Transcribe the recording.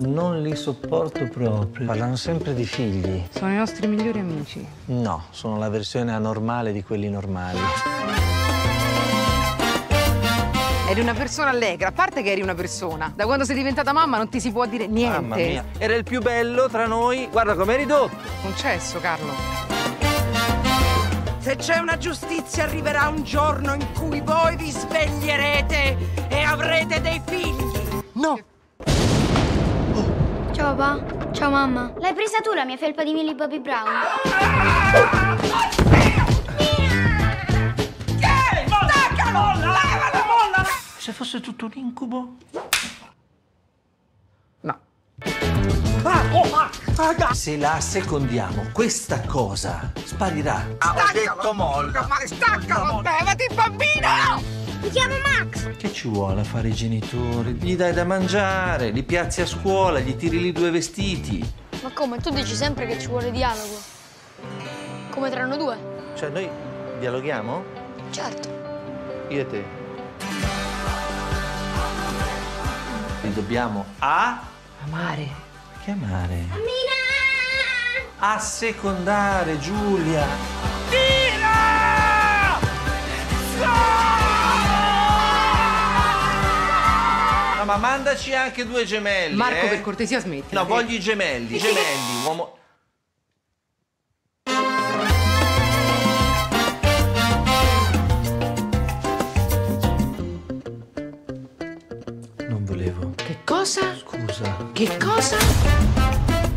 Non li sopporto proprio. Parlano sempre di figli. Sono i nostri migliori amici. No, sono la versione anormale di quelli normali. Eri una persona allegra, a parte che eri una persona. Da quando sei diventata mamma non ti si può dire niente. Mamma mia, era il più bello tra noi. Guarda com'è ridotto. Concesso, Carlo. Se c'è una giustizia arriverà un giorno in cui voi vi sveglierete e avrete dei figli. No! Ciao papà, ciao mamma. L'hai presa tu la mia felpa di Millie Bobby Brown? Che? Staccalo! Lavala, mollala! Se fosse tutto un incubo? No. Se la secondiamo, questa cosa sparirà. Staccalo, ho detto molla. Ma staccalo, levati bambino! Mi chiamo Max! Che ci vuole a fare i genitori? Gli dai da mangiare, li piazzi a scuola, gli tiri lì due vestiti. Ma come? Tu dici sempre che ci vuole dialogo. Come tra noi due. Cioè, noi dialoghiamo? Certo. Io e te. Li dobbiamo a... amare. Che amare? Mina! A secondare, Giulia. Tira! No! Ma mandaci anche due gemelli, Marco, per cortesia smetti. No, voglio i gemelli, gemelli, uomo... Non volevo. Che cosa? Scusa. Che cosa?